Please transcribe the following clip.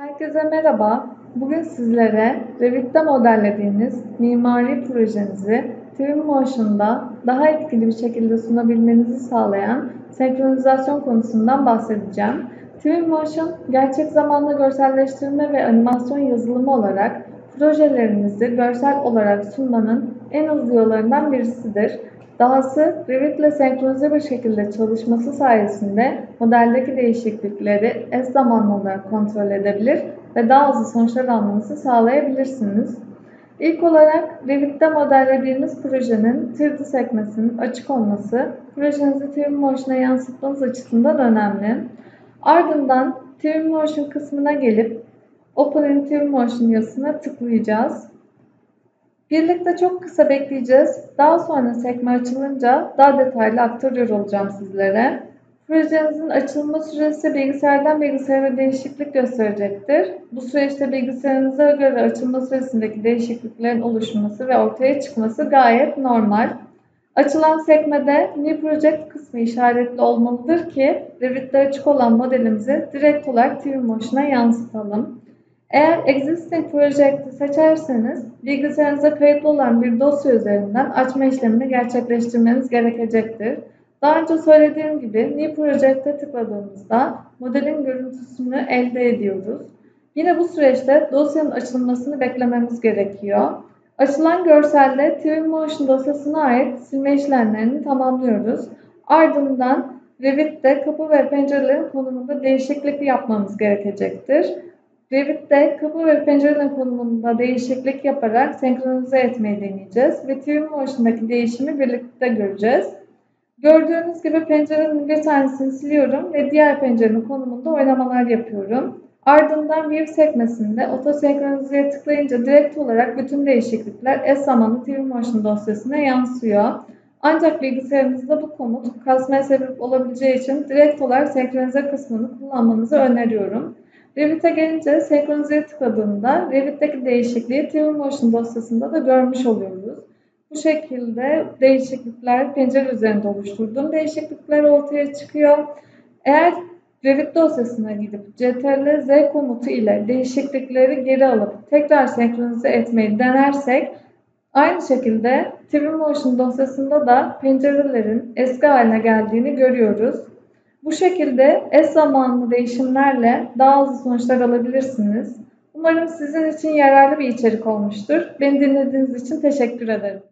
Herkese merhaba. Bugün sizlere Revit'te modellediğiniz mimari projenizi Twinmotion'da daha etkili bir şekilde sunabilmenizi sağlayan senkronizasyon konusundan bahsedeceğim. Twinmotion, gerçek zamanlı görselleştirme ve animasyon yazılımı olarak projelerinizi görsel olarak sunmanın en hızlı yollarından birisidir. Dahası Revit'le senkronize bir şekilde çalışması sayesinde modeldeki değişiklikleri eş zamanlı olarak kontrol edebilir ve daha hızlı sonuçlar almanızı sağlayabilirsiniz. İlk olarak Revit'te modellediğiniz projenin 3D sekmesinin açık olması projenizi Twinmotion'a yansıtmanız açısından önemli. Ardından Twinmotion kısmına gelip Open in Twinmotion yazısına tıklayacağız. Birlikte çok kısa bekleyeceğiz. Daha sonra sekme açılınca daha detaylı aktarıyor olacağım sizlere. Projenizin açılma süresi bilgisayardan bilgisayara değişiklik gösterecektir. Bu süreçte bilgisayarınıza göre açılma süresindeki değişikliklerin oluşması ve ortaya çıkması gayet normal. Açılan sekmede New Project kısmı işaretli olmalıdır ki Revit'te açık olan modelimizi direkt olarak Twinmotion'a yansıtalım. Eğer Existing Project'i seçerseniz bilgisayarınıza kayıtlı olan bir dosya üzerinden açma işlemini gerçekleştirmeniz gerekecektir. Daha önce söylediğim gibi New Project'e tıkladığımızda modelin görüntüsünü elde ediyoruz. Yine bu süreçte dosyanın açılmasını beklememiz gerekiyor. Açılan görselle Twinmotion dosyasına ait silme işlemlerini tamamlıyoruz. Ardından Revit'te kapı ve pencerelerin konumunda değişiklik yapmamız gerekecektir. Revit'te kapı ve pencerenin konumunda değişiklik yaparak senkronize etmeyi deneyeceğiz ve Twinmotion'daki değişimi birlikte göreceğiz. Gördüğünüz gibi pencerenin bir tanesini siliyorum ve diğer pencerenin konumunda oynamalar yapıyorum. Ardından View sekmesinde Auto Senkronize'ye tıklayınca direkt olarak bütün değişiklikler eş zamanlı Twinmotion dosyasına yansıyor. Ancak bilgisayarınızda bu komut kasmaya sebep olabileceği için direkt olarak senkronize kısmını kullanmanızı öneriyorum. Revit'e gelince senkronize'ye tıkladığında Revit'teki değişikliği Twinmotion dosyasında da görmüş oluyoruz. Bu şekilde değişiklikler pencere üzerinde oluşturduğum değişiklikler ortaya çıkıyor. Eğer Revit dosyasına gidip Ctrl+Z komutu ile değişiklikleri geri alıp tekrar senkronize etmeyi denersek aynı şekilde Twinmotion dosyasında da pencerelerin eski haline geldiğini görüyoruz. Bu şekilde eş zamanlı değişimlerle daha hızlı sonuçlar alabilirsiniz. Umarım sizin için yararlı bir içerik olmuştur. Beni dinlediğiniz için teşekkür ederim.